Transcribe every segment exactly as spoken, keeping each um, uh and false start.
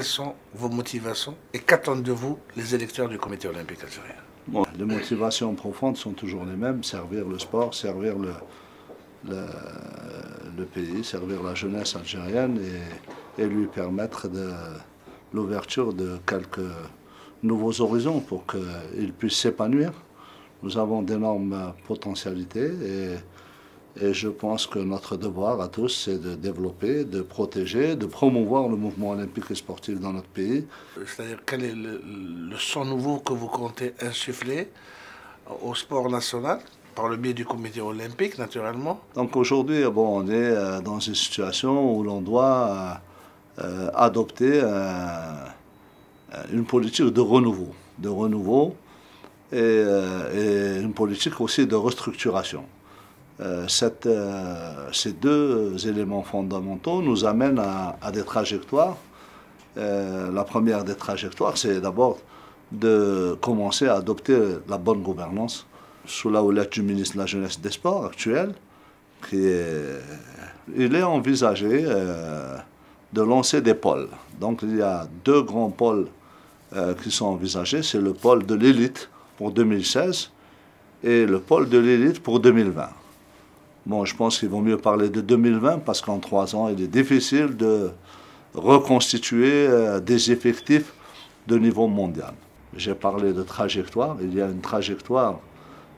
Quelles sont vos motivations et qu'attendent de vous les électeurs du Comité olympique algérien? Bon, les motivations profondes sont toujours les mêmes, servir le sport, servir le, le, le pays, servir la jeunesse algérienne et, et lui permettre de l'ouverture de quelques nouveaux horizons pour qu'il puisse s'épanouir. Nous avons d'énormes potentialités et, et je pense que notre devoir à tous, c'est de développer, de protéger, de promouvoir le mouvement olympique et sportif dans notre pays. C'est-à-dire, quel est le, le son nouveau que vous comptez insuffler au sport national, par le biais du comité olympique, naturellement? Donc aujourd'hui, bon, on est dans une situation où l'on doit euh, adopter euh, une politique de renouveau, de renouveau et, euh, et une politique aussi de restructuration. Euh, cette, euh, ces deux éléments fondamentaux nous amènent à, à des trajectoires. Euh, la première des trajectoires, c'est d'abord de commencer à adopter la bonne gouvernance sous la houlette du ministre de la Jeunesse des Sports actuel, qui est, il est envisagé euh, de lancer des pôles. Donc il y a deux grands pôles Euh, qui sont envisagés, c'est le pôle de l'élite pour deux mille seize et le pôle de l'élite pour deux mille vingt. Bon, je pense qu'il vaut mieux parler de deux mille vingt parce qu'en trois ans, il est difficile de reconstituer euh, des effectifs de niveau mondial. J'ai parlé de trajectoire, il y a une trajectoire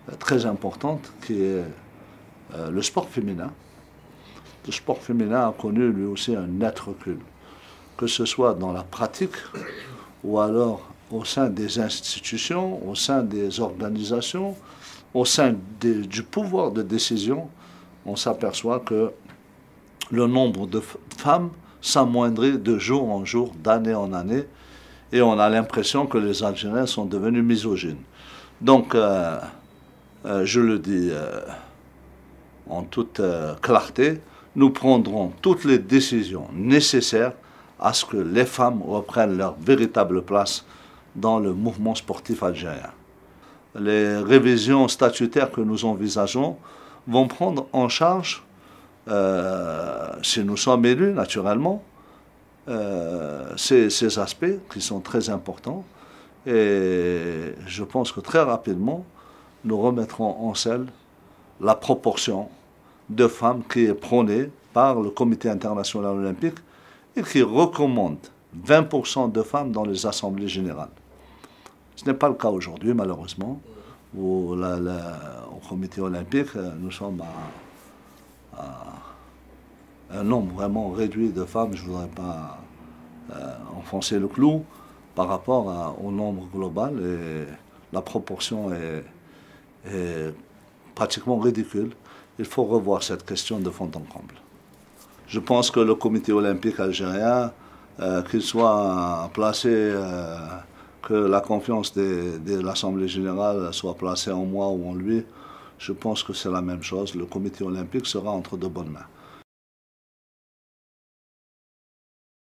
euh, très importante qui est euh, le sport féminin. Le sport féminin a connu lui aussi un net recul, que ce soit dans la pratique ou alors au sein des institutions, au sein des organisations, au sein des, du pouvoir de décision. On s'aperçoit que le nombre de femmes s'amoindrit de jour en jour, d'année en année, et on a l'impression que les Algériens sont devenus misogynes. Donc, euh, euh, je le dis euh, en toute euh, clarté, nous prendrons toutes les décisions nécessaires à ce que les femmes reprennent leur véritable place dans le mouvement sportif algérien. Les révisions statutaires que nous envisageons vont prendre en charge, euh, si nous sommes élus naturellement, euh, ces, ces aspects qui sont très importants. Et je pense que très rapidement, nous remettrons en selle la proportion de femmes qui est prônée par le Comité international olympique et qui recommande vingt pour cent de femmes dans les assemblées générales. Ce n'est pas le cas aujourd'hui, malheureusement. Où la, la, au comité olympique, nous sommes à, à un nombre vraiment réduit de femmes. Je ne voudrais pas euh, enfoncer le clou par rapport à, au nombre global. Et la proportion est, est pratiquement ridicule. Il faut revoir cette question de fond en comble. Je pense que le comité olympique algérien, euh, qu'il soit placé, euh, que la confiance des, de l'Assemblée générale soit placée en moi ou en lui, je pense que c'est la même chose. Le comité olympique sera entre de bonnes mains.